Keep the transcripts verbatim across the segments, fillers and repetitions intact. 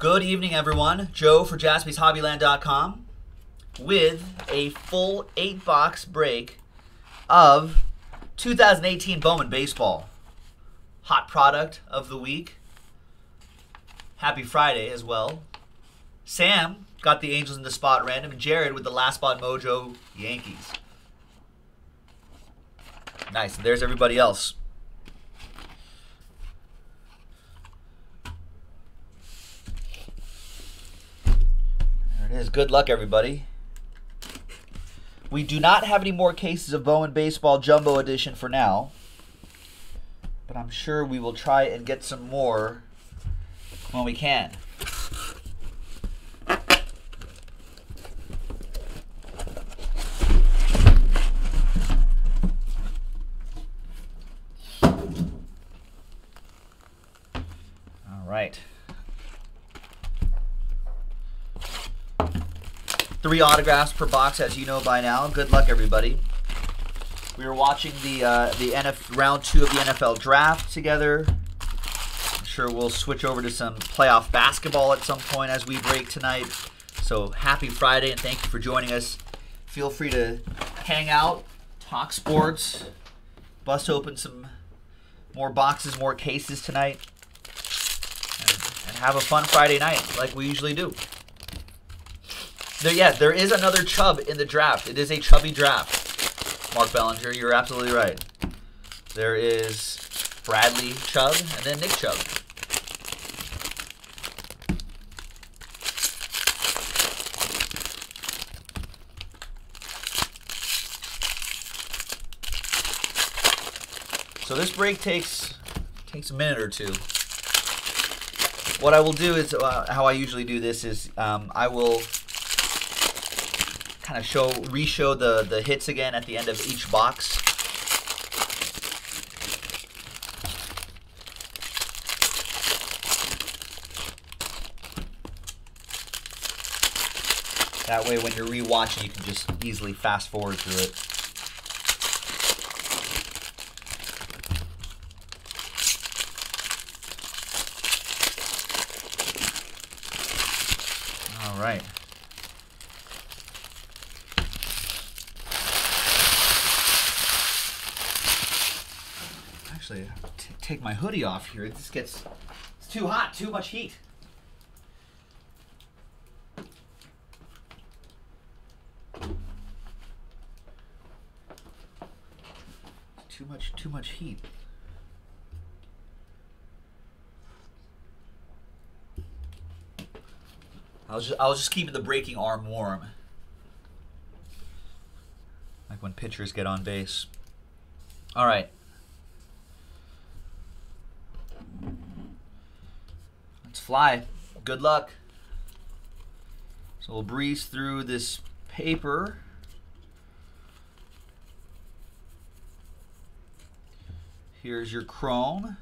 Good evening, everyone. Joe for Jaspys Hobbyland dot com with a full eight-box break of two thousand eighteen Bowman Baseball. Hot product of the week. Happy Friday as well. Sam got the Angels in the spot random, and Jared with the last spot mojo Yankees. Nice. And there's everybody else. It is. Good luck, everybody. We do not have any more cases of Bowman Baseball Jumbo Edition for now, but I'm sure we will try and get some more when we can. All right. Three autographs per box, as you know by now. Good luck, everybody. We were watching the uh, the N F round two of the N F L draft together. I'm sure we'll switch over to some playoff basketball at some point as we break tonight. So happy Friday, and thank you for joining us. Feel free to hang out, talk sports, bust open some more boxes, more cases tonight, and, and have a fun Friday night like we usually do. There, yeah, there is another Chubb in the draft. It is a Chubby draft, Mark Bellinger. You're absolutely right. There is Bradley Chubb and then Nick Chubb. So this break takes takes a minute or two. What I will do is, uh, how I usually do this is, um, I will kind of show, re-show the, the hits again at the end of each box. That way when you're re-watching, you can just easily fast forward through it. All right. Take my hoodie off here. It just gets, it's too hot, too much heat. Too much, too much heat. I was just, I was just keeping the breaking arm warm. Like when pitchers get on base. All right. Fly. Good luck. So we'll breeze through this paper. Here's your chrome.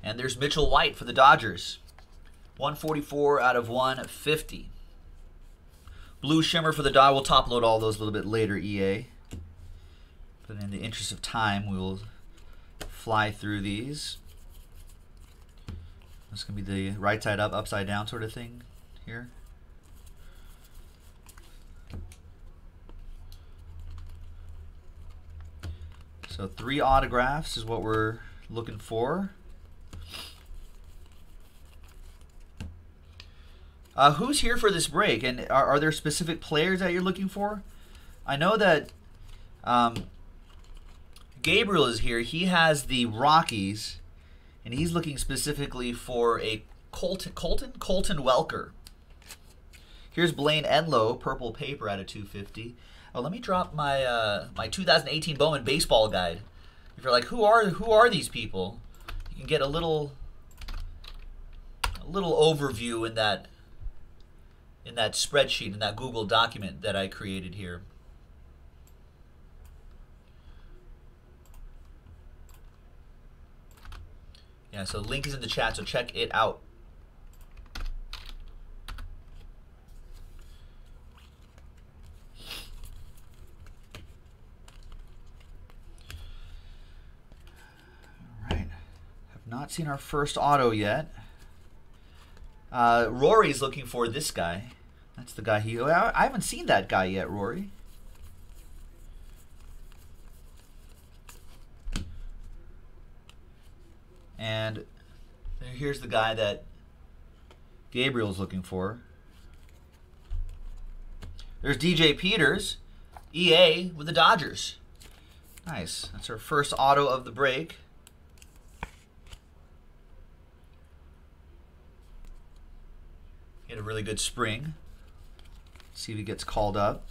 And there's Mitchell White for the Dodgers. one forty-four out of one fifty. Blue Shimmer for the Dodgers. We'll top load all those a little bit later, E A. But in the interest of time, we will fly through these. This is going to be the right side up, upside down sort of thing here. So three autographs is what we're looking for. Uh, who's here for this break? And are, are there specific players that you're looking for? I know that um, Gabriel is here. He has the Rockies. And he's looking specifically for a Colton, Colton, Colton Welker. Here's Blaine Enloe, purple paper out of two fifty. Oh, let me drop my uh, my two thousand eighteen Bowman baseball guide. If you're like, who are who are these people? You can get a little a little overview in that in that spreadsheet, in that Google document that I created here. Yeah, so link is in the chat, so check it out. All right. Have not seen our first auto yet. Uh, Rory's looking for this guy. That's the guy he... I, I haven't seen that guy yet, Rory. And here's the guy that Gabriel's looking for. There's D J Peters, E A with the Dodgers. Nice. That's our first auto of the break. He had a really good spring. See if he gets called up.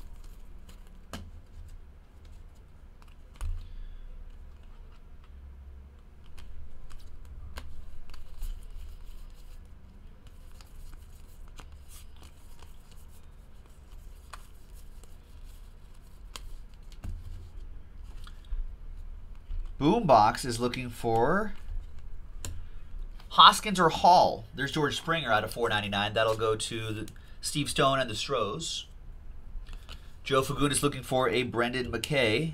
Boombox is looking for Hoskins or Hall. There's George Springer out of four ninety-nine. That'll go to the Steve Stone and the Stros. Joe Fagun is looking for a Brendan McKay.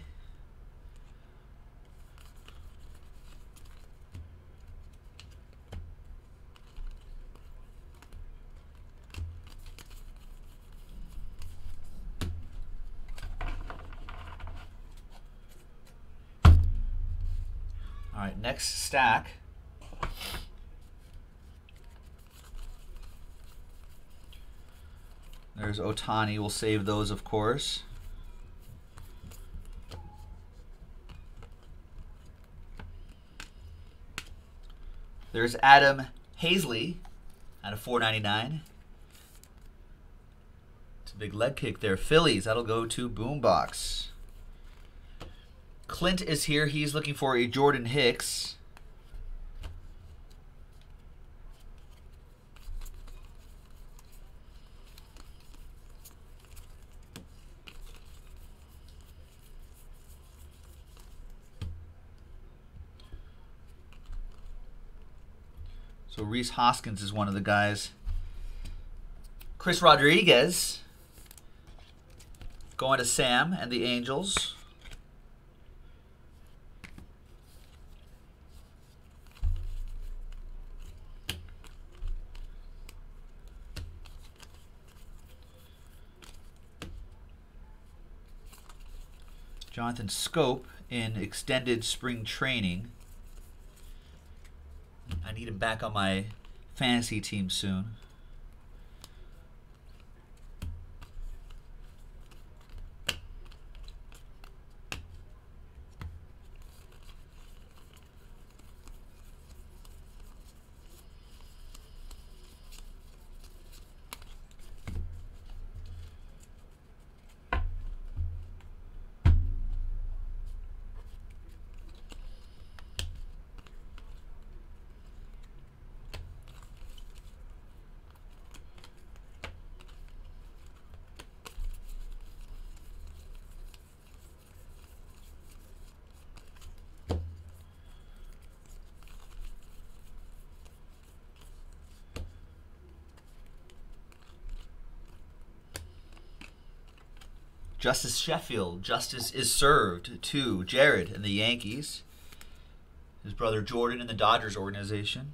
All right, next stack. There's Otani. We'll save those, of course. There's Adam Hazley out of four ninety-nine. It's a big leg kick there. Phillies, that'll go to Boombox. Clint is here. He's looking for a Jordan Hicks. So Reese Hoskins is one of the guys. Chris Rodriguez going to Sam and the Angels. Jonathan Scope in extended spring training. I need him back on my fantasy team soon. Justice Sheffield. Justice is served to Jared and the Yankees. His brother Jordan in the Dodgers organization.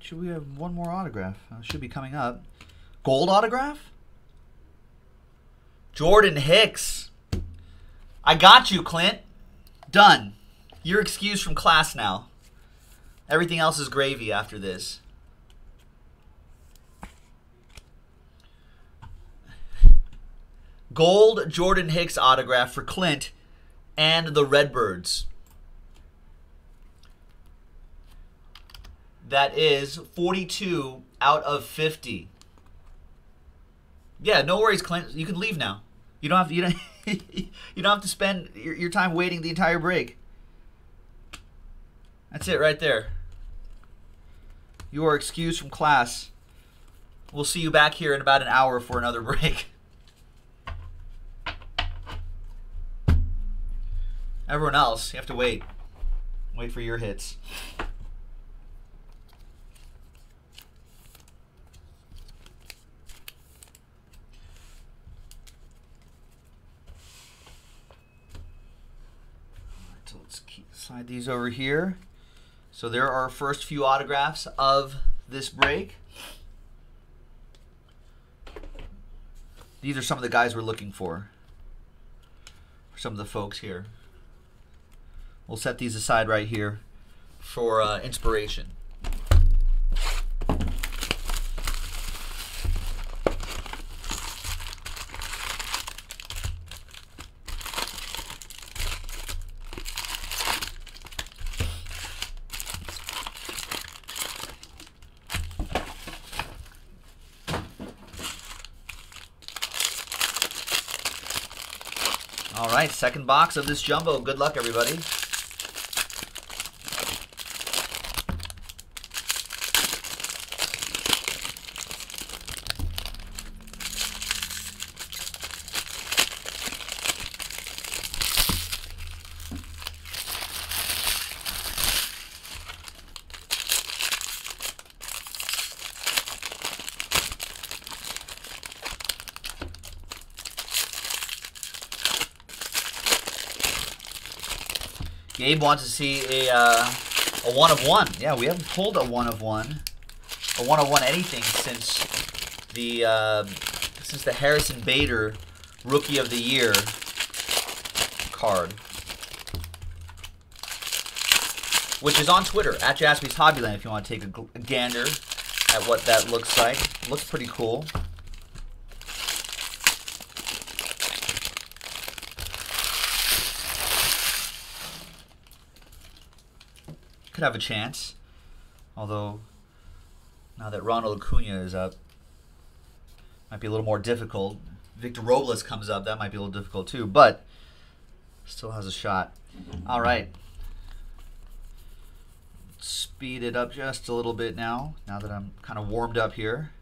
Should we have one more autograph? Uh, should be coming up. Gold autograph? Jordan Hicks. I got you, Clint. Done. You're excused from class now. Everything else is gravy after this. Gold Jordan Hicks autograph for Clint and the Redbirds. That is forty-two out of fifty. Yeah, no worries, Clint. You can leave now. You don't have to. You don't. You don't have to spend your, your time waiting the entire break. That's it right there. You are excused from class. We'll see you back here in about an hour for another break. Everyone else, you have to wait. Wait for your hits. So let's keep, slide these over here. So there are our first few autographs of this break. These are some of the guys we're looking for. Some of the folks here. We'll set these aside right here for uh, inspiration. All right, second box of this jumbo. Good luck, everybody. Gabe wants to see a, uh, a one-of-one. Yeah, we haven't pulled a one-of-one. A one-of-one anything since the, uh, since the Harrison Bader Rookie of the Year card. Which is on Twitter, at Jaspy's Hobbyland, if you want to take a, a gander at what that looks like. Looks pretty cool. Could have a chance, although now that Ronald Acuna is up, might be a little more difficult. Victor Robles comes up, that might be a little difficult too, but still has a shot. All right, speed it up just a little bit now. Now that I'm kind of warmed up here,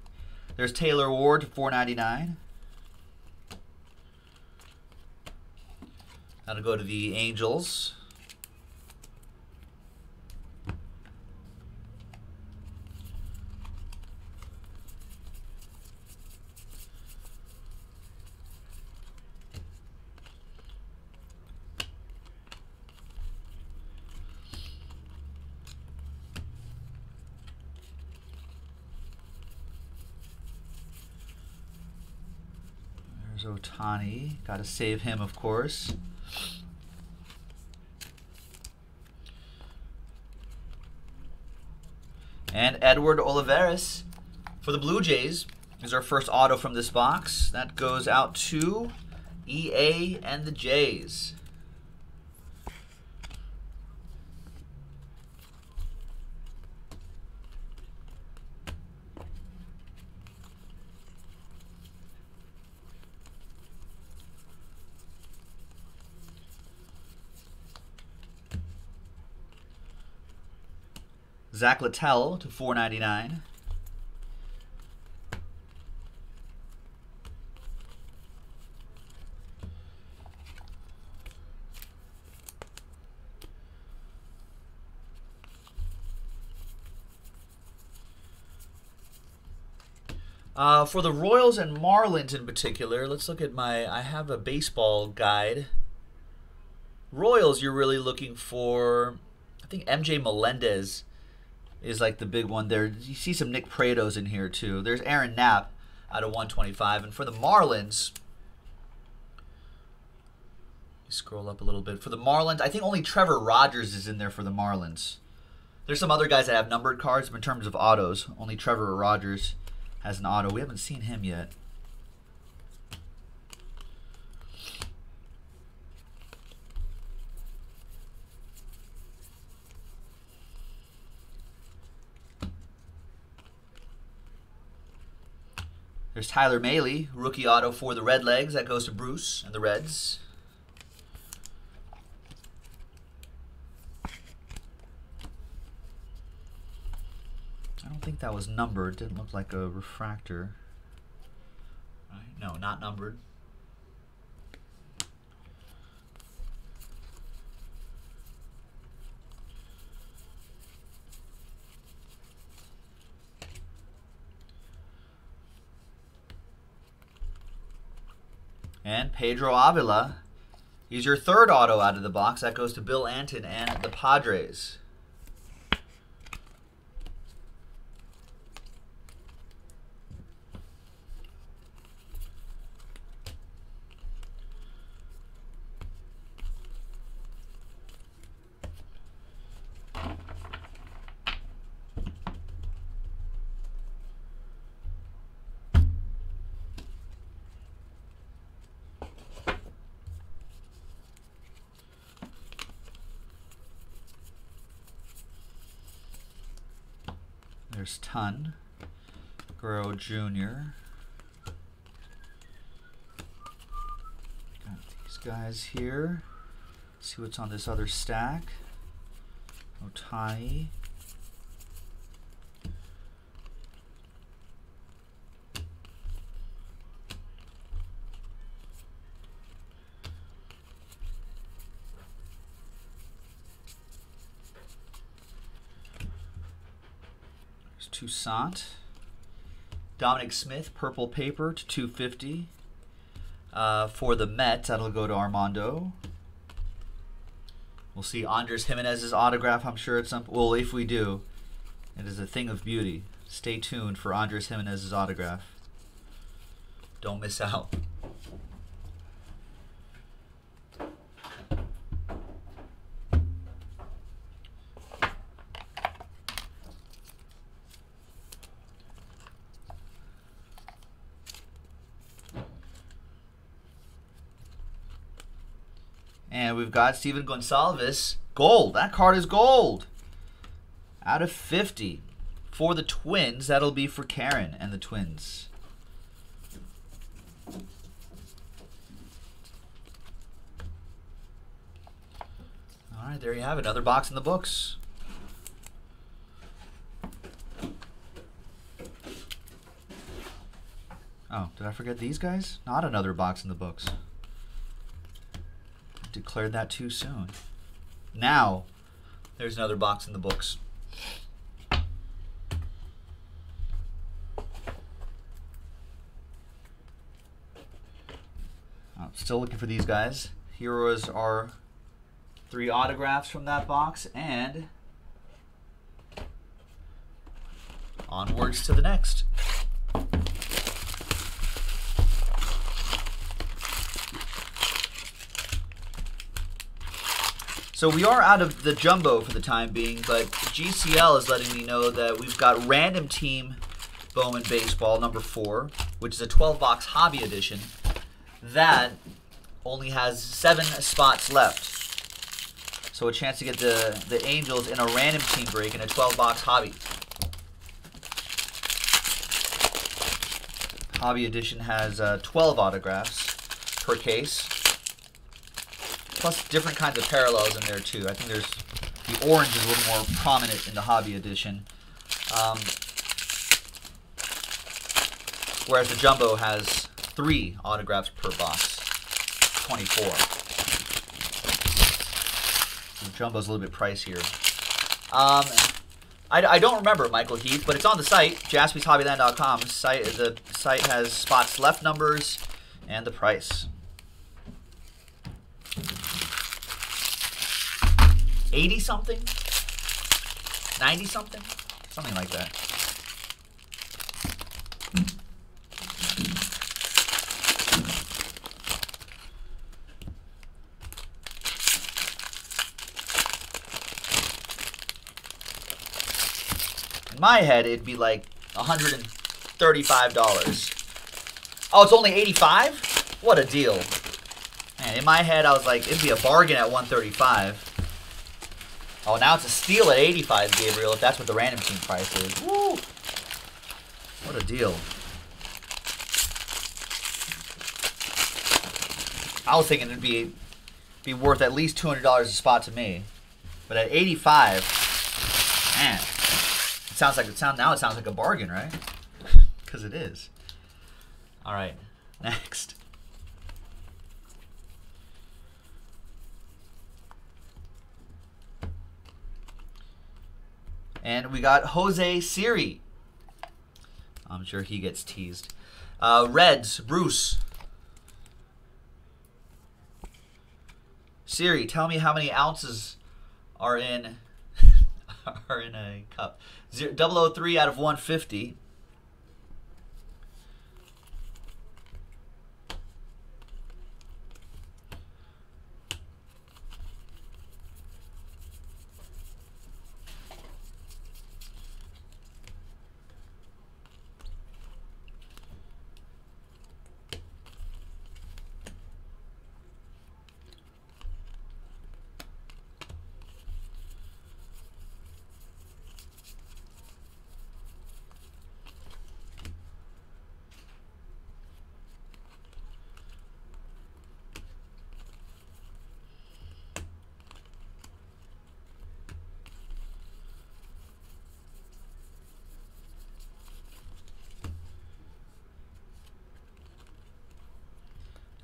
there's Taylor Ward to four ninety-nine. That'll go to the Angels. Otani, got to save him, of course. And Edward Olivares for the Blue Jays is our first auto from this box. That goes out to E A and the Jays. Zach Littell to four ninety-nine. Uh, for the Royals and Marlins in particular, let's look at my, I have a baseball guide. Royals, you're really looking for, I think M J Melendez is like the big one there. You see some Nick Prados in here too. There's Aaron Knapp out of one twenty-five. And for the Marlins, scroll up a little bit. For the Marlins, I think only Trevor Rogers is in there for the Marlins. There's some other guys that have numbered cards, but in terms of autos, only Trevor Rogers has an auto. We haven't seen him yet. There's Tyler Mahle, rookie auto for the Redlegs. That goes to Bruce and the Reds. I don't think that was numbered. Didn't look like a refractor. Right? No, not numbered. And Pedro Avila, he's your third auto out of the box. That goes to Bill Antin and the Padres. There's Ton, Guerrero Junior Got these guys here. Let's see what's on this other stack. Otani. Toussaint, Dominic Smith, purple paper to two fifty uh, for the Mets. That'll go to Armando. We'll see Andres Jimenez's autograph. I'm sure it's some. Well, if we do, it is a thing of beauty. Stay tuned for Andres Jimenez's autograph. Don't miss out. And we've got Steven Gonzalez. Gold. That card is gold. Out of fifty. For the Twins, that'll be for Karen and the Twins. All right, there you have it. Another box in the books. Oh, did I forget these guys? Not another box in the books. Declared that too soon. Now, there's another box in the books. I'm still looking for these guys. Here was our three autographs from that box, and onwards to the next. So we are out of the jumbo for the time being, but G C L is letting me know that we've got Random Team Bowman Baseball number four, which is a twelve box hobby edition. That only has seven spots left. So a chance to get the, the Angels in a random team break in a twelve box hobby. Hobby edition has uh, twelve autographs per case. Plus different kinds of parallels in there too. I think there's the orange is a little more prominent in the hobby edition, um, whereas the jumbo has three autographs per box, twenty-four. The jumbo's a little bit pricier. Um, I, I don't remember Michael Heath, but it's on the site, Jaspys Hobbyland dot com. Site the site has spots left numbers and the price. eighty something? ninety something? Something like that. In my head, it'd be like one hundred thirty-five dollars. Oh, it's only eighty-five? What a deal. Man, in my head, I was like, it'd be a bargain at one thirty-five. Oh, now it's a steal at eighty-five, Gabriel, if that's what the random team price is. Woo! What a deal. I was thinking it'd be be worth at least two hundred dollars a spot to me, but at eighty-five, man, it sounds like it sound now it sounds like a bargain, right? Because it is. All right, next. And we got Jose Siri. I'm sure he gets teased. Uh, Reds, Bruce. Siri, tell me how many ounces are in are in a cup. zero zero three out of one fifty.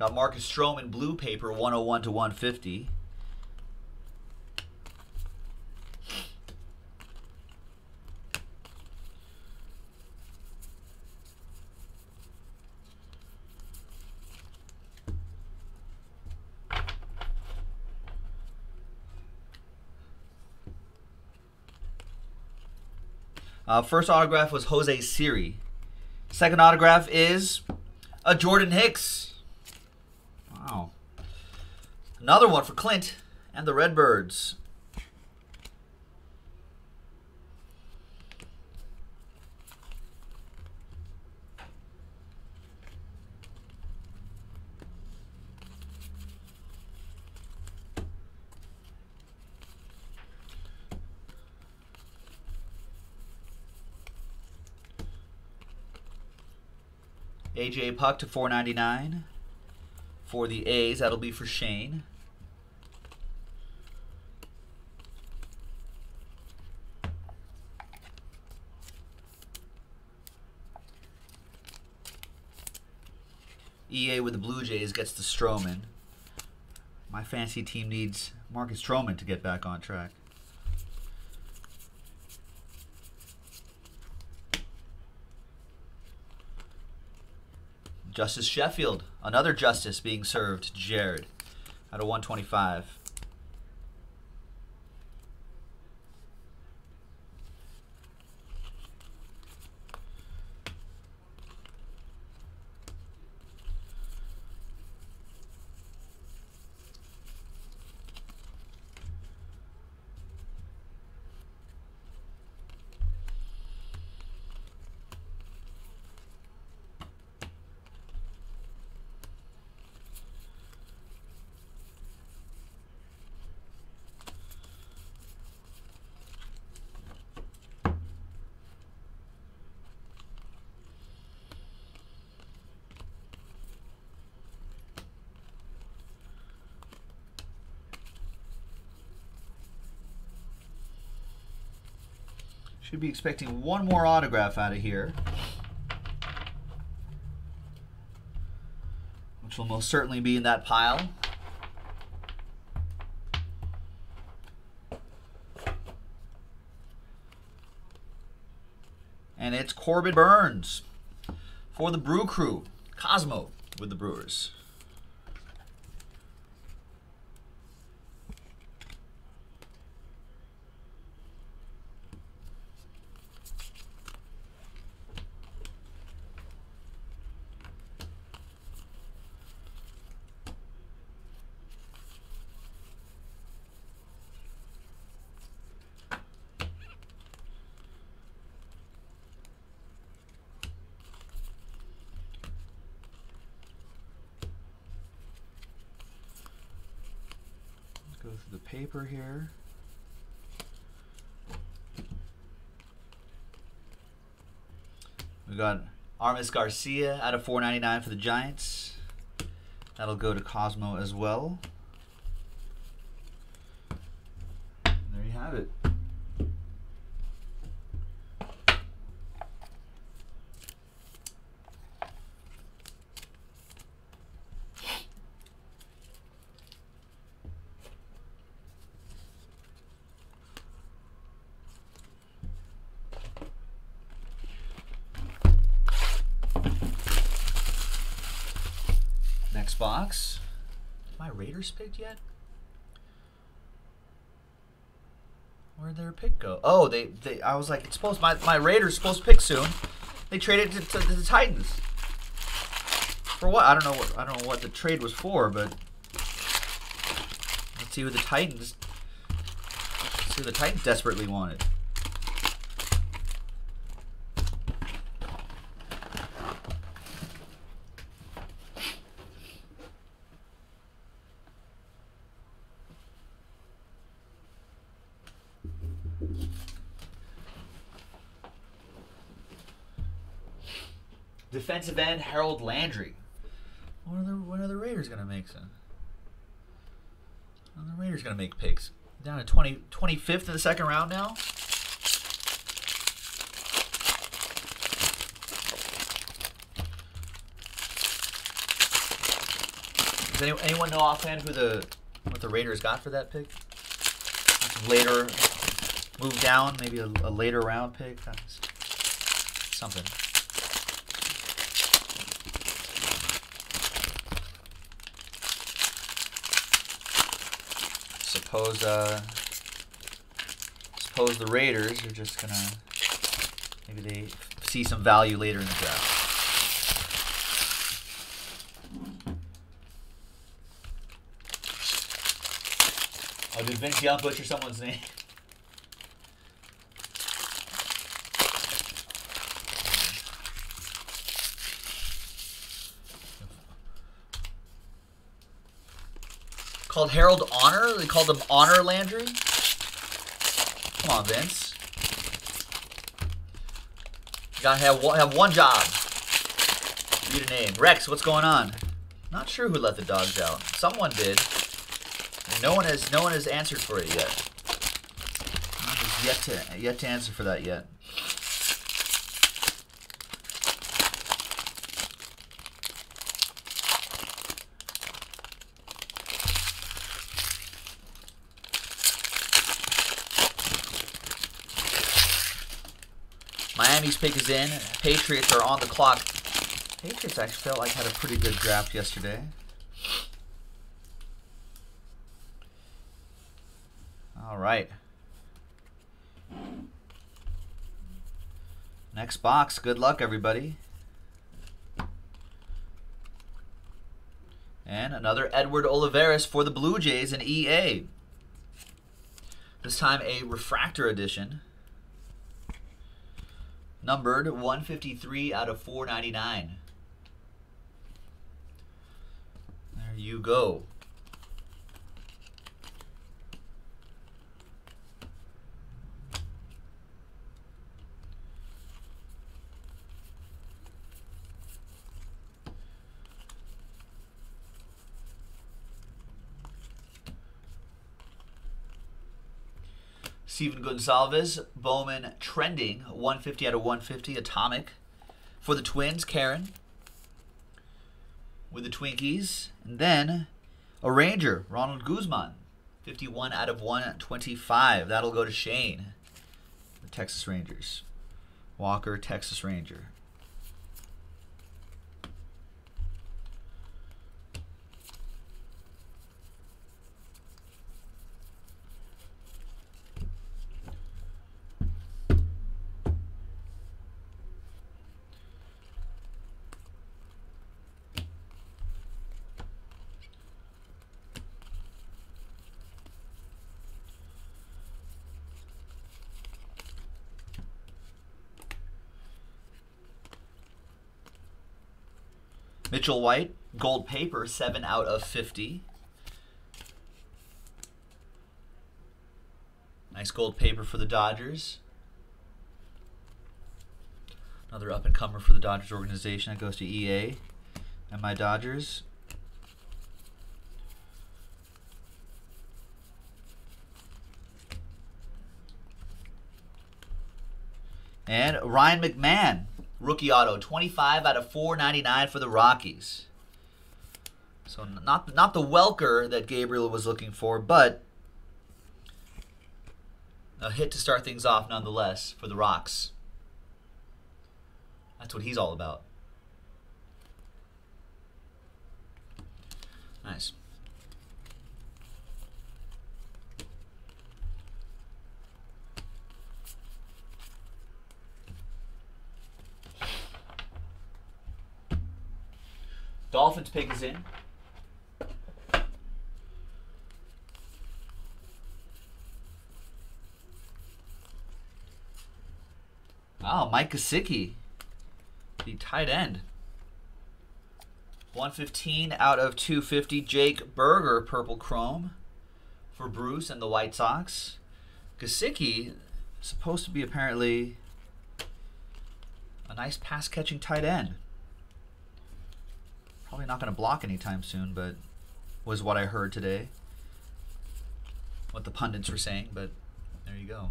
Got Marcus Stroman blue paper one oh one to one fifty. Uh, first autograph was Jose Siri. Second autograph is a Jordan Hicks. Wow. Another one for Clint and the Redbirds. A J Puck to four ninety-nine. For the A's, that'll be for Shane. E A with the Blue Jays gets the Stroman. My fantasy team needs Marcus Stroman to get back on track. Justice Sheffield, another justice being served, Jared, out of one twenty-five. Should be expecting one more autograph out of here, which will most certainly be in that pile. And it's Corbin Burns for the Brew Crew. Cosmo with the Brewers. Go through the paper here. We got Armis Garcia out of four ninety-nine for the Giants. That'll go to Cosmo as well. And there you have it. Next box. My Raiders picked yet? Where'd their pick go? Oh, they they. I was like, it's supposed my my Raiders supposed to pick soon. They traded to, to, to the Titans. For what? I don't know what I don't know what the trade was for, but let's see who the Titans. Let's see who the Titans desperately wanted. Defensive end Harold Landry. When are the, when are the Raiders gonna make some? When are the Raiders gonna make picks? Down to twenty, twenty-fifth in the second round now. Does any, anyone know offhand who the what the Raiders got for that pick? Later, move down, maybe a, a later round pick. That's something. Suppose, uh, suppose the Raiders are just gonna, maybe they see some value later in the draft. Oh, did Vince Young butcher someone's name? Called Harold Honor? They called him Honor Landry? Come on, Vince. You gotta have one, have one job. You need a name. Rex, what's going on? Not sure who let the dogs out. Someone did. No one has no one has answered for it yet. No one has yet to yet to answer for that yet. Miami's pick is in. Patriots are on the clock. Patriots actually felt like had a pretty good draft yesterday. All right. Next box. Good luck, everybody. And another Edward Olivares for the Blue Jays in E A. This time a refractor edition. Numbered one fifty-three out of four ninety-nine. There you go. Steven Gonzalez, Bowman trending, one fifty out of one fifty, Atomic. For the Twins, Karen with the Twinkies. And then a Ranger, Ronald Guzman, fifty-one out of one twenty-five. That'll go to Shane, the Texas Rangers. Walker, Texas Ranger. Mitchell White, gold paper, seven out of fifty. Nice gold paper for the Dodgers. Another up-and-comer for the Dodgers organization that goes to E A and my Dodgers. And Ryan McMahon, rookie auto, twenty-five out of four ninety-nine for the Rockies. So not, not the Welker that Gabriel was looking for, but a hit to start things off nonetheless for the Rocks. That's what he's all about. Nice. Dolphins pick is in. Wow, Mike Gesicki, the tight end. one fifteen out of two fifty. Jake Berger, purple chrome for Bruce and the White Sox. Gesicki, supposed to be apparently a nice pass-catching tight end. Probably not going to block anytime soon, but was what I heard today. What the pundits were saying, but there you go.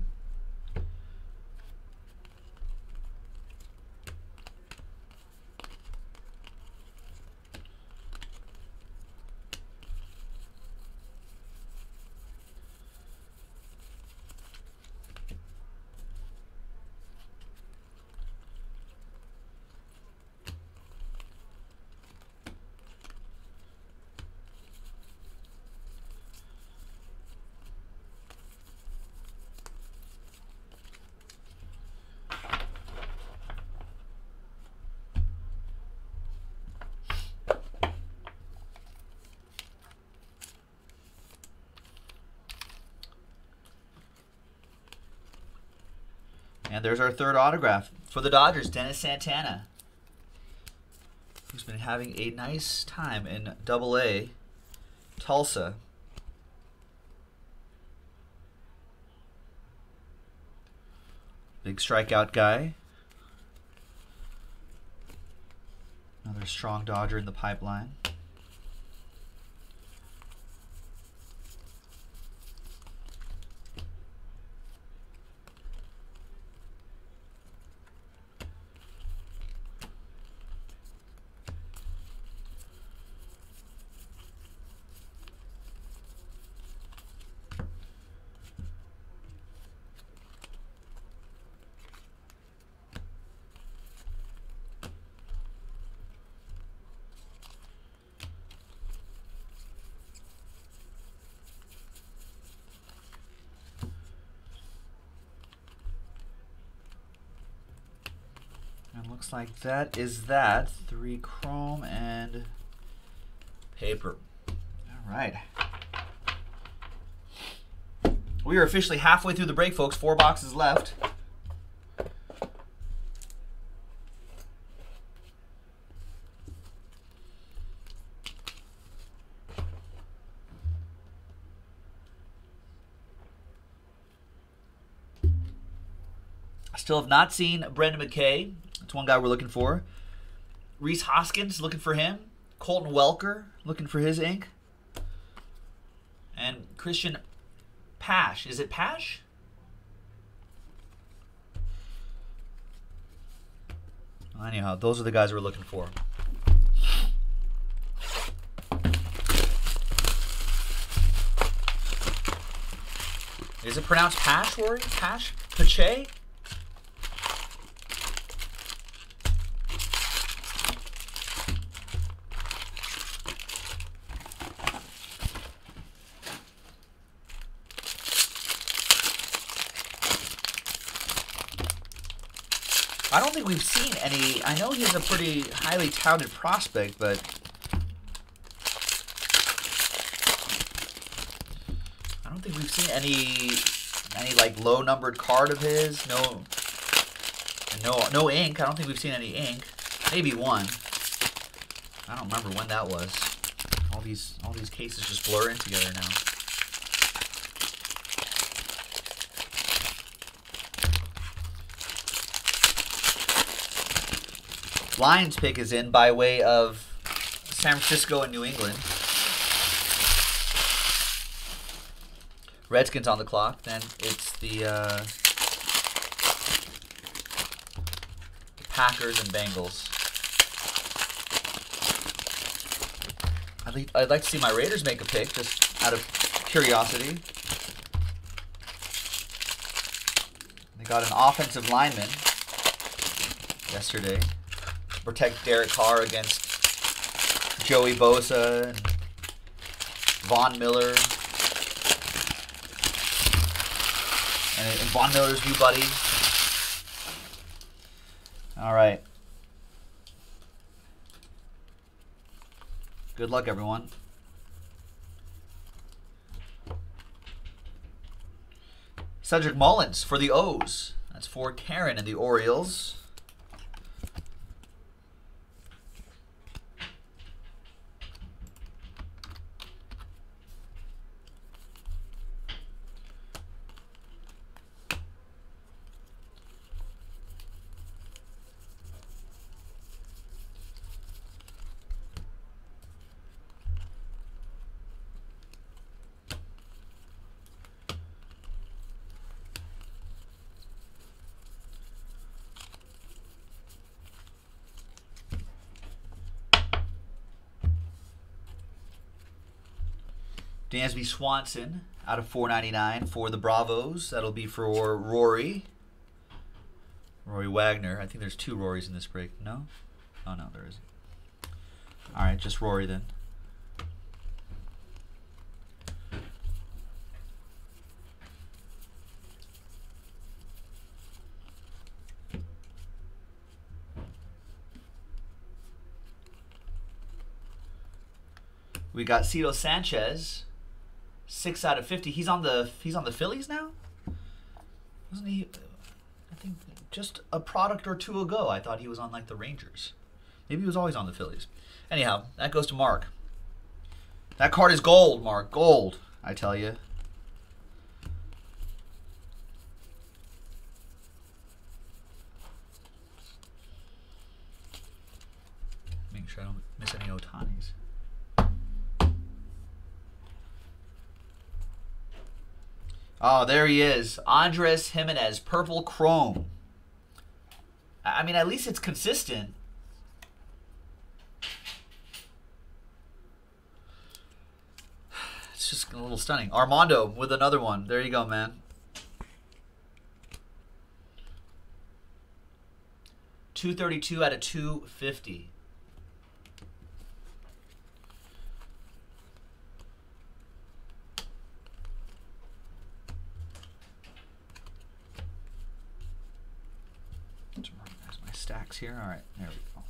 And there's our third autograph for the Dodgers, Dennis Santana, who's been having a nice time in Double A, Tulsa. Big strikeout guy. Another strong Dodger in the pipeline. Looks like that is that. Three chrome and paper. All right. We are officially halfway through the break, folks. Four boxes left. I still have not seen Brendan McKay. That's one guy we're looking for. Reese Hoskins, looking for him. Colton Welker, looking for his ink. And Christian Pash. Is it Pash? Well, anyhow, those are the guys we're looking for. Is it pronounced Pash, Rory? Pash? Pache? I don't think we've seen any. I know he's a pretty highly touted prospect, but I don't think we've seen any any like low numbered card of his. No, no, no ink. I don't think we've seen any ink. Maybe one. I don't remember when that was. All these all these cases just blur in together now. Lions pick is in by way of San Francisco and New England. Redskins on the clock. Then it's the uh, Packers and Bengals. I'd, le I'd like to see my Raiders make a pick, just out of curiosity. They got an offensive lineman yesterday to protect Derek Carr against Joey Bosa and Von Miller. And Von Miller's new buddy. All right. Good luck, everyone. Cedric Mullins for the O's. That's for Karen and the Orioles. Dansby Swanson out of four ninety-nine for the Bravos. That'll be for Rory. Rory Wagner. I think there's two Rorys in this break. No? Oh, no, there isn't. All right, just Rory then. We got Cito Sanchez. Six out of fifty. He's on the he's on the Phillies now. Wasn't he? I think just a product or two ago, I thought he was on like the Rangers. Maybe he was always on the Phillies. Anyhow, that goes to Mark. That card is gold, Mark. Gold, I tell you. Making sure I don't miss any Otanis. Oh, there he is. Andres Jimenez, purple chrome. I mean, at least it's consistent. It's just a little stunning. Armando with another one. There you go, man. two thirty-two out of two fifty. Stacks here. All right, there we go.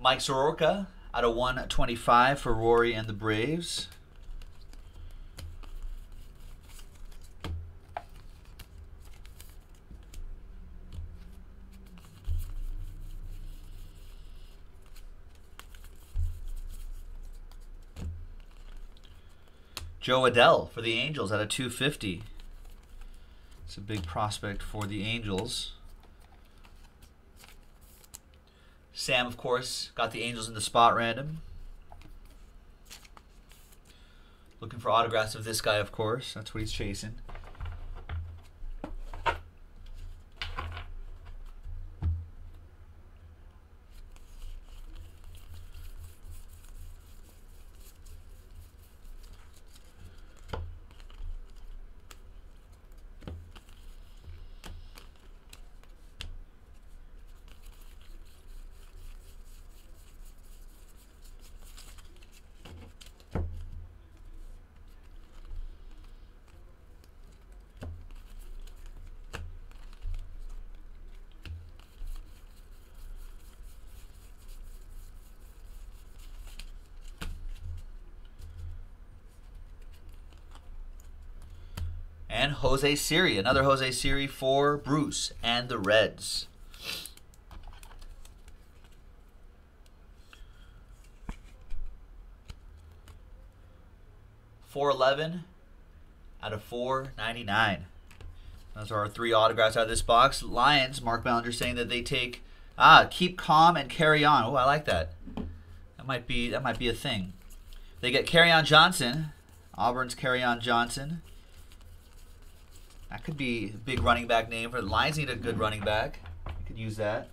Mike Soroka out of one twenty-five for Rory and the Braves. Joe Adell for the Angels at a two fifty. It's a big prospect for the Angels. Sam, of course, got the Angels in the spot random. Looking for autographs of this guy, of course. That's what he's chasing. And Jose Siri, another Jose Siri for Bruce and the Reds. four eleven out of four ninety-nine. Those are our three autographs out of this box. Lions, Mark Bellinger saying that they take ah, keep calm and carry on. Oh, I like that. That might be that might be a thing. They get Kerryon Johnson, Auburn's Kerryon Johnson. That could be a big running back name for the Lions. Need a good running back. You could use that.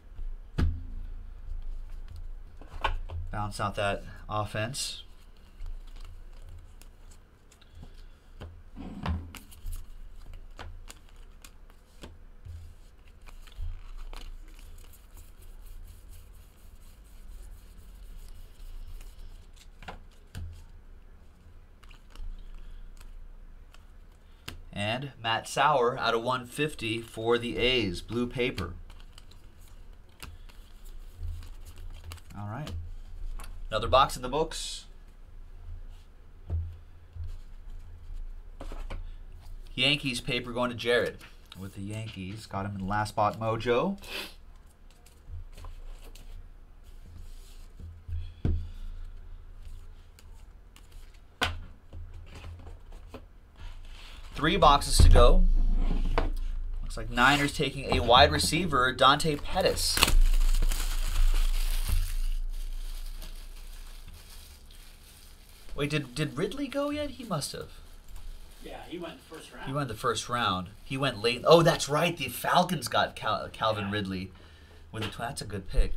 Bounce out that offense. And Matt Sauer out of one fifty for the A's. Blue paper. All right. Another box in the books. Yankees paper going to Jared with the Yankees. Got him in last spot mojo. Three boxes to go. Looks like Niners taking a wide receiver, Dante Pettis. Wait, did did Ridley go yet? He must have. Yeah, he went the first round. He went the first round. He went late. Oh, that's right. The Falcons got Cal Calvin yeah. Ridley. With a, that's a good pick.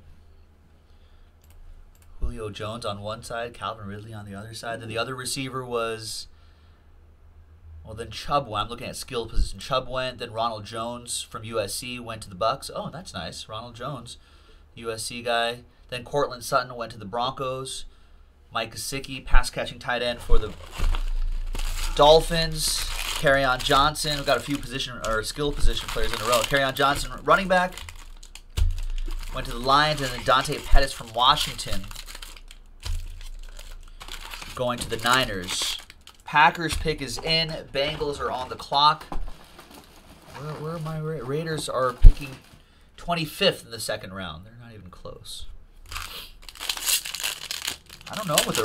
Julio Jones on one side, Calvin Ridley on the other side. Then the other receiver was... Well, then Chubb went. I'm looking at skill position. Chubb went. Then Ronald Jones from U S C went to the Bucks. Oh, that's nice. Ronald Jones, U S C guy. Then Cortland Sutton went to the Broncos. Mike Gesicki, pass-catching tight end for the Dolphins. Kerryon Johnson. We've got a few position or skill position players in a row. Kerryon Johnson, running back, went to the Lions. And then Dante Pettis from Washington going to the Niners. Packers pick is in. Bengals are on the clock. Where, where are my Ra Raiders are picking twenty-fifth in the second round. They're not even close. I don't know what the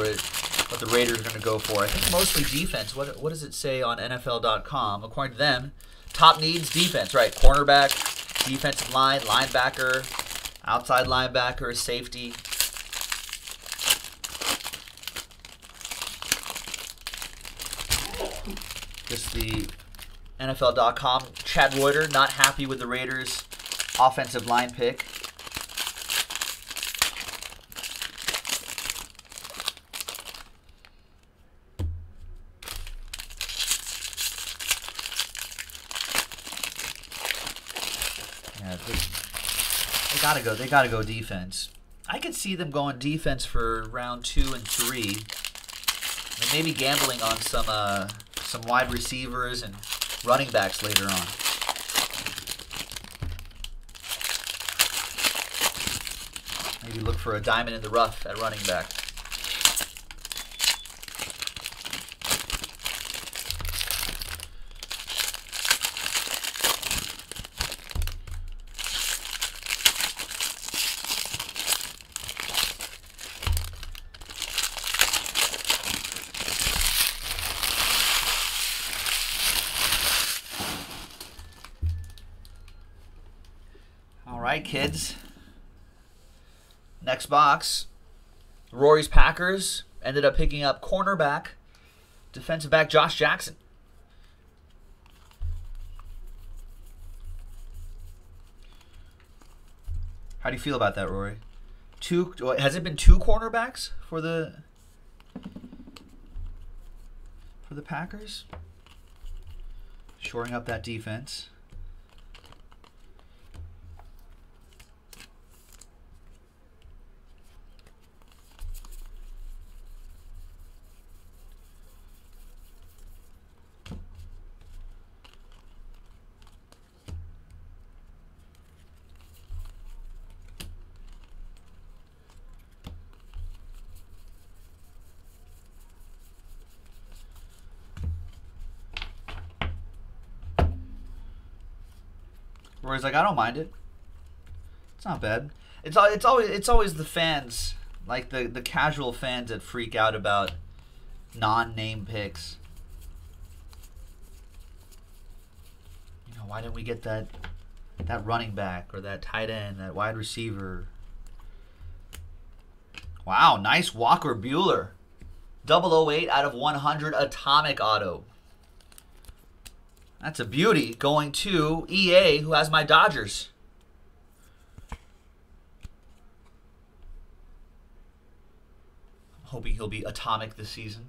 what the Raiders are going to go for. I think mostly defense. What what does it say on N F L dot com? According to them, top needs defense. Right, cornerback, defensive line, linebacker, outside linebacker, safety. Just the N F L dot com. Chad Reuter not happy with the Raiders' offensive line pick. Yeah, they, they gotta go. They gotta go defense. I could see them going defense for round two and three. And maybe gambling on some. Uh, Some wide receivers and running backs later on. Maybe look for a diamond in the rough at running back. Kids. Next box. Rory's Packers ended up picking up cornerback, defensive back Josh Jackson. How do you feel about that, Rory? Two has it been two cornerbacks for the for the Packers? Shoring up that defense. Rory's like, I don't mind it. It's not bad. It's it's always it's always the fans, like the the casual fans that freak out about non-name picks. You know, why didn't we get that that running back or that tight end, that wide receiver? Wow, nice Walker Buehler. double oh eight out of one hundred Atomic Auto. That's a beauty going to E A, who has my Dodgers. Hoping he'll be atomic this season.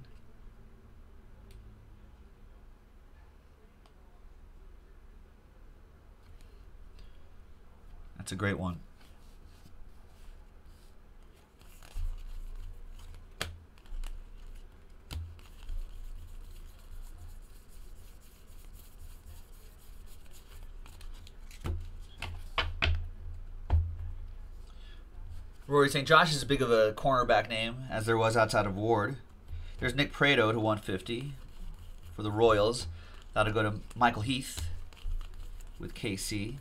That's a great one. Rory saying Josh is as big of a cornerback name as there was outside of Ward. There's Nick Prado to one fifty for the Royals. That'll go to Michael Heath with K C.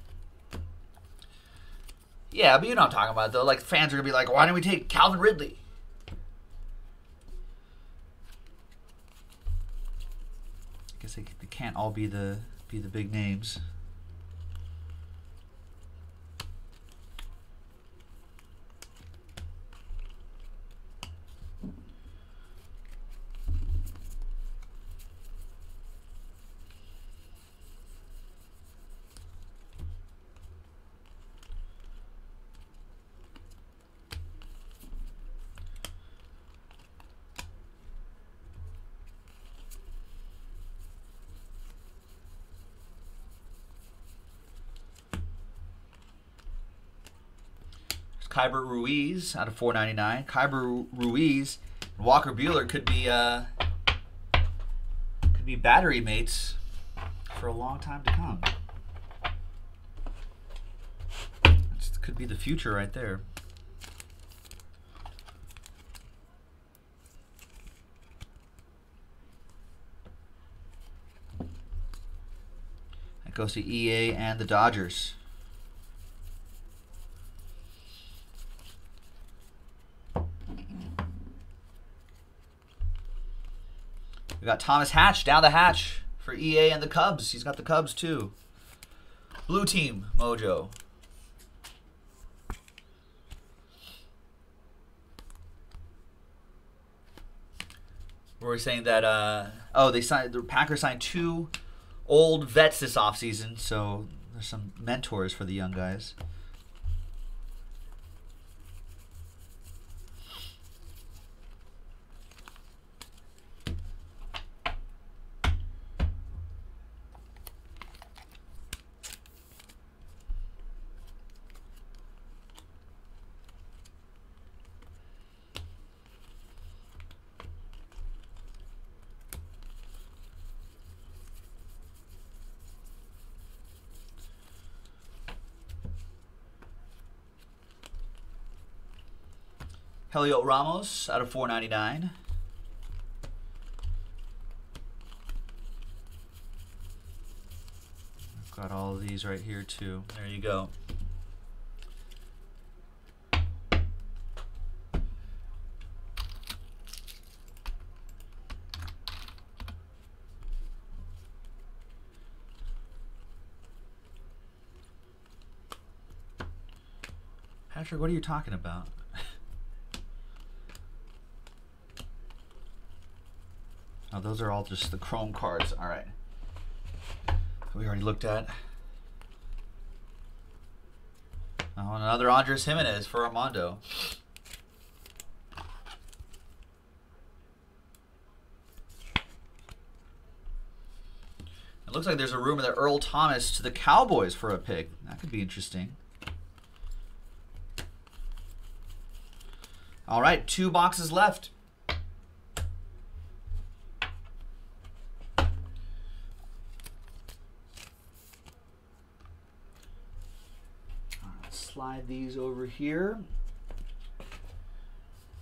Yeah, but you know what I'm talking about, though. Like, fans are going to be like, why didn't we take Calvin Ridley? I guess they can't all be the, be the big names. Keibert Ruiz out of four ninety-nine. Keibert Ruiz and Walker Buehler could be uh, could be battery mates for a long time to come. That could be the future right there. That goes to E A and the Dodgers. We got Thomas Hatch down the hatch for E A and the Cubs. He's got the Cubs too. Blue team mojo. Rory's saying that uh oh they signed the Packers signed two old vets this offseason, so there's some mentors for the young guys. Helio Ramos out of four ninety-nine. I've got all of these right here too. There you go. Patrick, what are you talking about? Oh, those are all just the Chrome cards. All right. We already looked at. Oh, another Andres Jimenez for Armando. It looks like there's a rumor that Earl Thomas to the Cowboys for a pick. That could be interesting. All right, two boxes left. Slide these over here.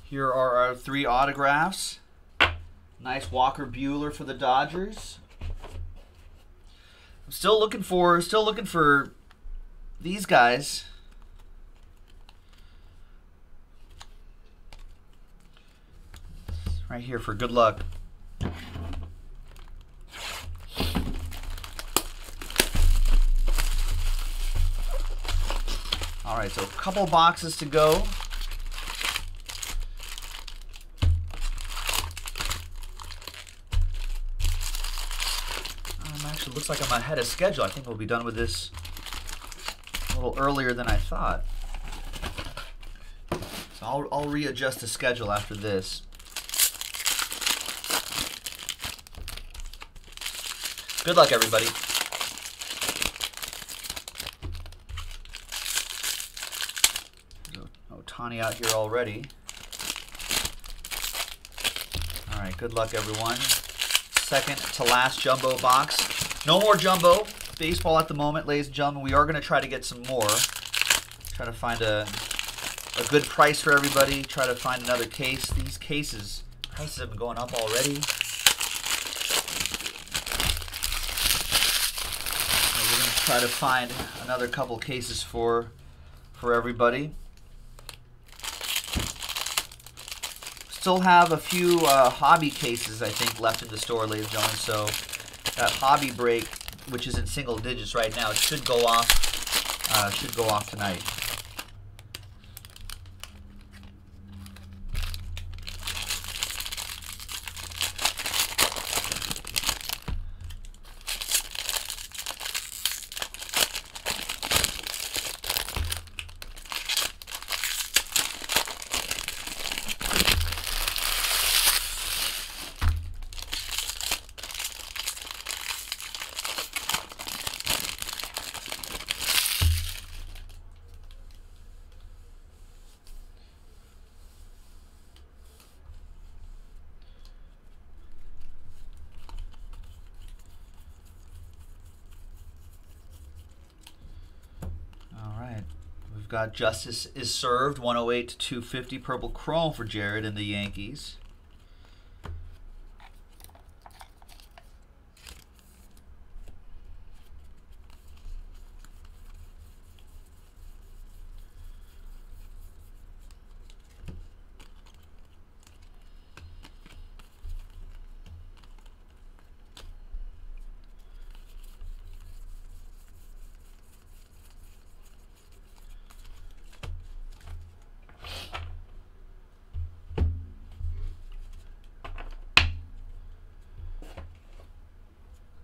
Here are our three autographs. Nice Walker Buehler for the Dodgers. I'm still looking for, still looking for these guys. Right here for good luck. All right, so a couple boxes to go. looks like I'm ahead of schedule. I think we'll be done with this a little earlier than I thought. So I'll, I'll readjust the schedule after this. Good luck, everybody. Otani out here already. All right, good luck, everyone. Second to last jumbo box. No more jumbo baseball at the moment, ladies and gentlemen. We are going to try to get some more. Try to find a, a good price for everybody. Try to find another case. These cases, prices have been going up already. Try to find another couple cases for for everybody. Still have a few uh, hobby cases, I think, left in the store, ladies and gentlemen. So that hobby break, which is in single digits right now, it should go off. Uh, should go off tonight. We've got Justice is Served, one oh eight to two fifty, Purple Chrome for Jared and the Yankees.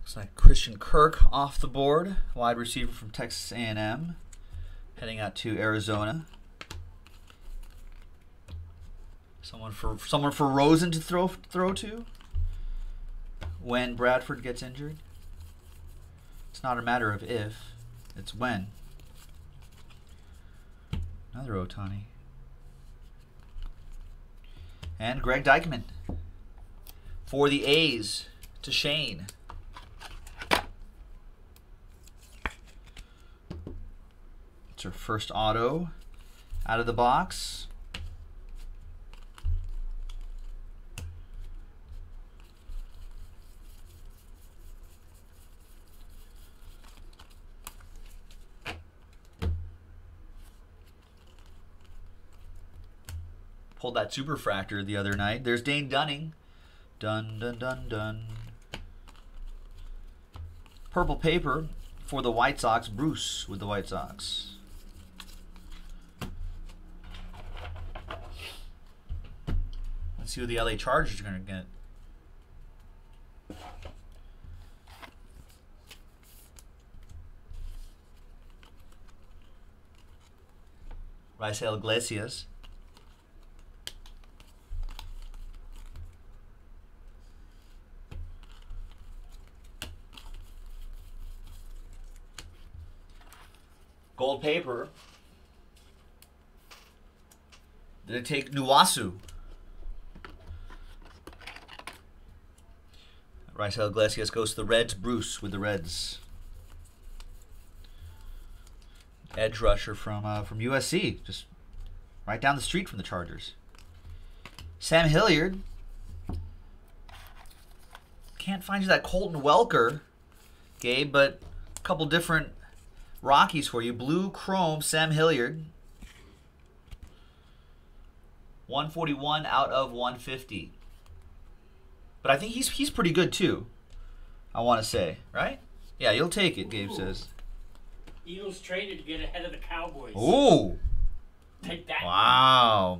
Looks like Christian Kirk off the board, wide receiver from Texas A and M, heading out to Arizona. Someone for someone for Rosen to throw throw to when Bradford gets injured. It's not a matter of if, it's when. Another Otani and Greg Dykeman for the A's to Shane. Our first auto out of the box. Pulled that superfractor the other night. There's Dane Dunning. Dun dun dun dun. Purple paper for the White Sox. Bruce with the White Sox. See who the L A Chargers are going to get. Raisel Iglesias. Gold paper. Did it take Nuwasu? Raisel Iglesias goes to the Reds. Bruce with the Reds. Edge rusher from uh, from U S C, just right down the street from the Chargers. Sam Hilliard. Can't find you that Colton Welker, Gabe, but a couple different Rockies for you. Blue Chrome, Sam Hilliard. one forty-one out of one fifty. But I think he's he's pretty good too, I want to say, right? Yeah, you'll take it, Gabe. Ooh. Says. Eagles traded to get ahead of the Cowboys. Ooh! Take that! Wow!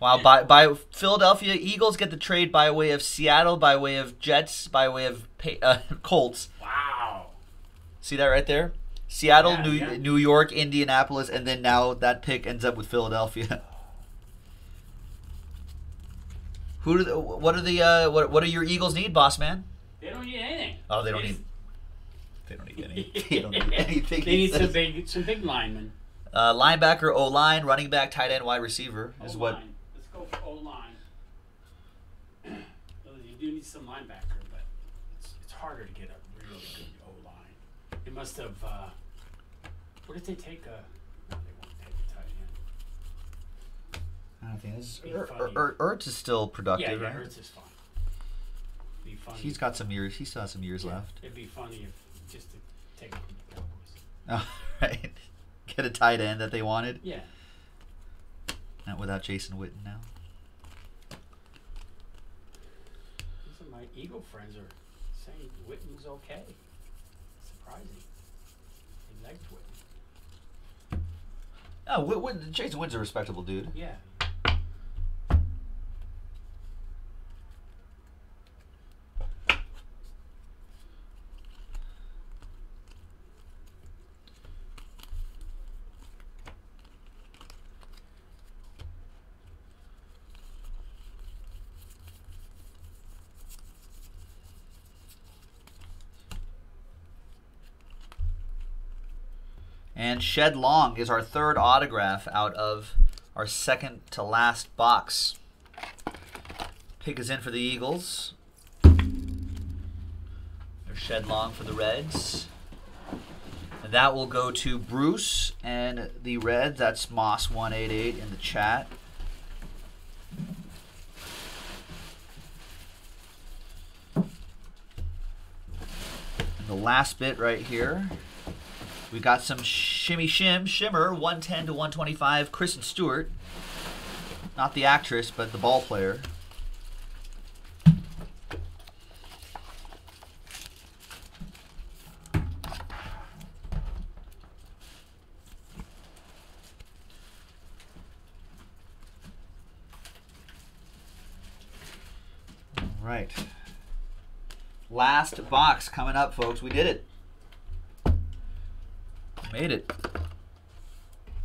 Wow! by by Philadelphia Eagles get the trade by way of Seattle, by way of Jets, by way of uh, Colts. Wow! See that right there? Seattle, yeah, New, yeah. New York, Indianapolis, and then now that pick ends up with Philadelphia. Who do the, what are the uh, what what do your Eagles need, boss man? They don't need anything. Oh, they don't they need. They don't need anything. They don't need anything. They need some big some big linemen. Uh, linebacker, O line, running back, tight end, wide receiver is what. Let's go for O line. You do need some linebacker, but it's, it's harder to get a really good O line. They must have. Uh, what did they take? A no, they won't take a tight end. I don't think this. Ertz is still productive, yeah, yeah, right? Ertz is fine. Be funny. He's got some years. He still has some years yeah, left. It'd be funny if just to take it from the Cowboys. All right. Get a tight end that they wanted. Yeah. Not without Jason Witten now. Some of my Eagle friends are saying Witten was okay. Surprising. They liked Witten. Oh, Whit, Whit, Jason Witten's a respectable dude. Yeah. And Shed Long is our third autograph out of our second to last box. Pick is in for the Eagles. There's Shed Long for the Reds. And that will go to Bruce and the Reds. That's Moss one eighty-eight in the chat. And the last bit right here. We got some Shimmy Shim, Shimmer, one ten to one twenty-five, Kristen Stewart. Not the actress, but the ball player. All right. Last box coming up, folks. We did it. Made it.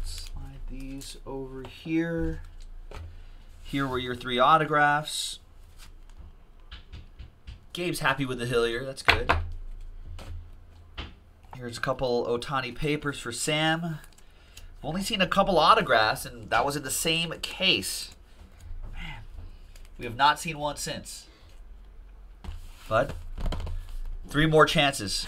Slide these over here. Here were your three autographs. Gabe's happy with the Hilliard. That's good. Here's a couple Otani papers for Sam. I've only seen a couple autographs, and that was in the same case. Man, we have not seen one since. But three more chances.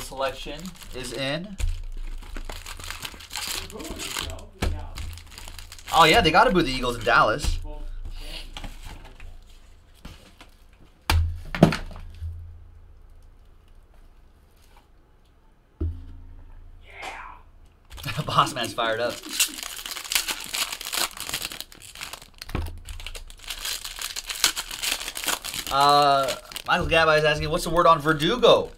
Selection is in. Oh yeah, they gotta boo the Eagles in Dallas. Yeah. Boss man's fired up. Uh, Michael Gabby is asking, what's the word on Verdugo?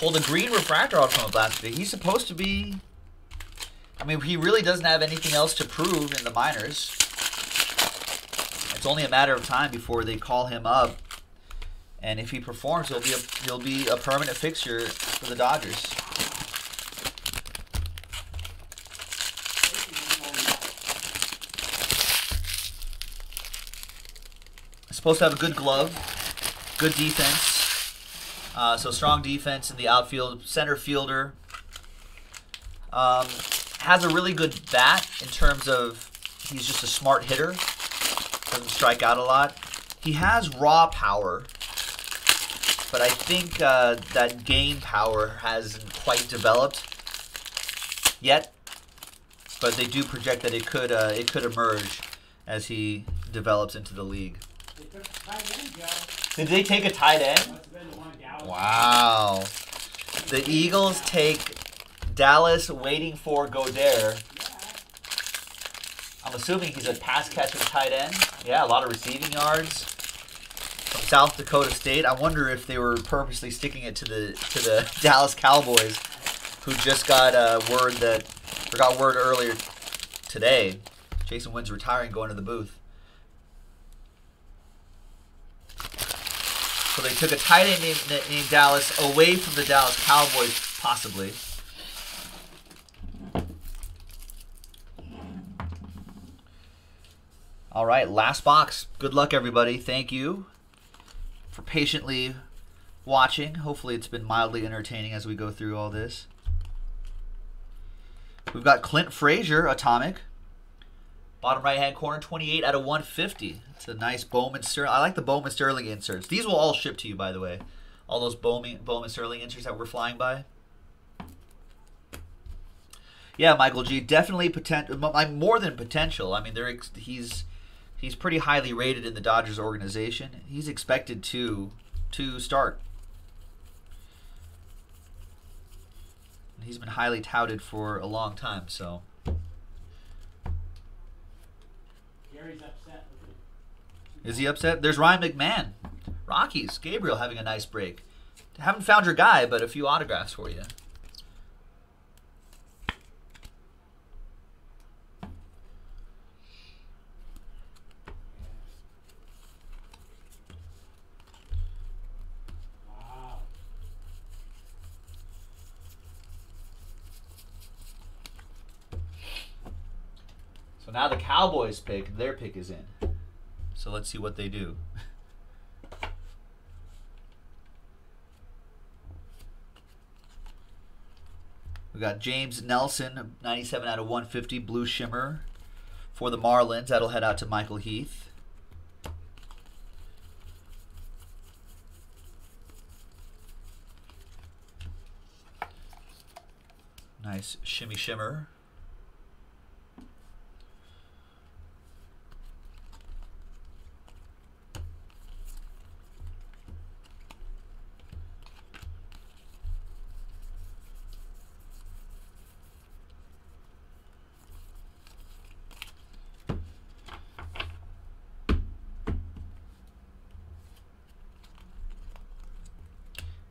Pulled a green refractor out from last week. He's supposed to be... I mean, he really doesn't have anything else to prove in the minors. It's only a matter of time before they call him up. And if he performs, he'll be a, he'll be a permanent fixture for the Dodgers. He's supposed to have a good glove, good defense. Uh, so strong defense in the outfield, center fielder. Um, has a really good bat in terms of he's just a smart hitter. Doesn't strike out a lot. He has raw power, but I think uh, that game power hasn't quite developed yet. But they do project that it could uh, it could emerge as he develops into the league. Did they take a tight end? Wow. The Eagles take Dallas waiting for Godere. I'm assuming he's a pass-catching tight end. Yeah, a lot of receiving yards. From South Dakota State. I wonder if they were purposely sticking it to the to the Dallas Cowboys, who just got uh, word that Forgot word earlier today. Jason Wynn's retiring, going to the booth. So they took a tight end named, named Dallas away from the Dallas Cowboys, possibly. All right, last box. Good luck, everybody. Thank you for patiently watching. Hopefully it's been mildly entertaining as we go through all this. We've got Clint Frazier, Atomic. Bottom right-hand corner, twenty-eight out of one fifty. It's a nice Bowman Sterling. I like the Bowman Sterling inserts. These will all ship to you, by the way. All those Bowman, Bowman Sterling inserts that we're flying by. Yeah, Michael G. Definitely potential. More than potential. I mean, they're ex he's he's pretty highly rated in the Dodgers organization. He's expected to to start. He's been highly touted for a long time, so. Gary's upset. Is he upset? There's Ryan McMahon. Rockies. Gabriel having a nice break. Haven't found your guy, but a few autographs for you. So now the Cowboys pick, their pick is in. So let's see what they do. We got James Nelson, ninety-seven out of one fifty, Blue Shimmer for the Marlins. That'll head out to Michael Heath. Nice shimmy shimmer.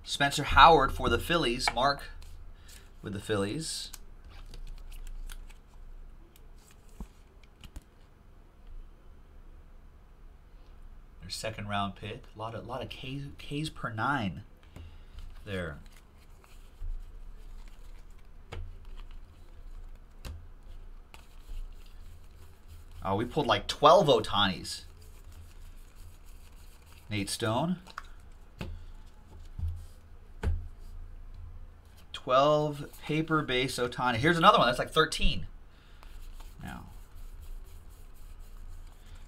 Spencer Howard for the Phillies. Mark with the Phillies. Their second round pick. A lot of, lot of K's, K's per nine there. Oh, we pulled like twelve Otanis. Nate Stone. twelve paper-based Otani. Here's another one. That's like thirteen. Now,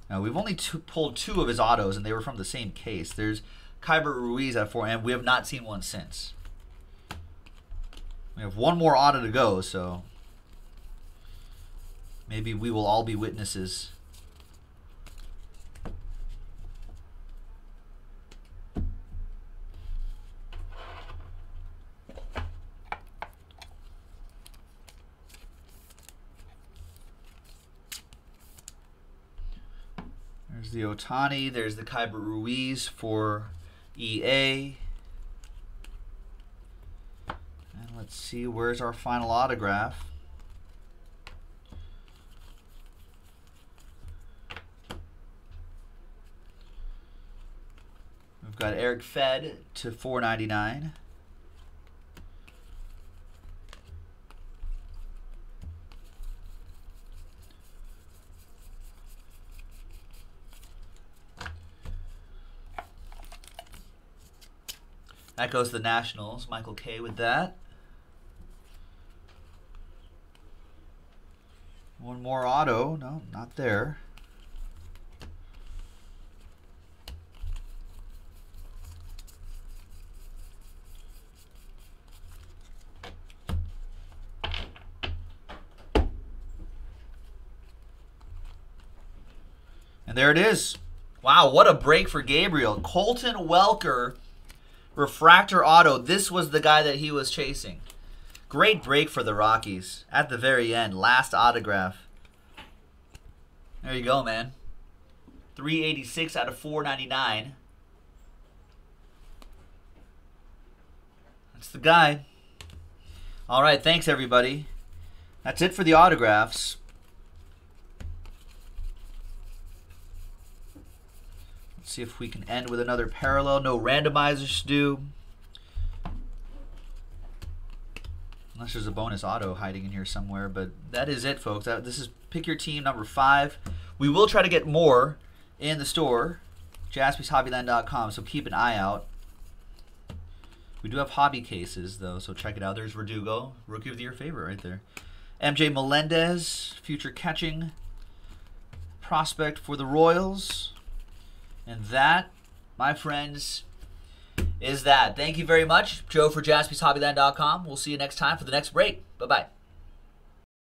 now we've only two, pulled two of his autos, and they were from the same case. There's Keibert Ruiz at four, and we have not seen one since. We have one more auto to go, so maybe we will all be witnesses. There's the Otani. There's the Keibert Ruiz for E A. And let's see, where's our final autograph? We've got Eric Fed to four ninety-nine. That goes to the Nationals. Michael K with that. One more auto. No, not there. And there it is. Wow, what a break for Gabriel. Colton Welker. Refractor auto. This was the guy that he was chasing. Great break for the Rockies at the very end. Last autograph. There you go, man. three eighty-six out of four ninety-nine. That's the guy. All right, thanks everybody. That's it for the autographs. Let's see if we can end with another parallel. No randomizers to do. Unless there's a bonus auto hiding in here somewhere. But that is it, folks. This is Pick Your Team number five. We will try to get more in the store, Jaspys Hobbyland dot com, so keep an eye out. We do have hobby cases, though, so check it out. There's Verdugo, Rookie of the Year favorite right there. M J Melendez, future catching prospect for the Royals. And that, my friends, is that. Thank you very much. Joe for Jaspys Hobbyland dot com. We'll see you next time for the next break. Bye-bye.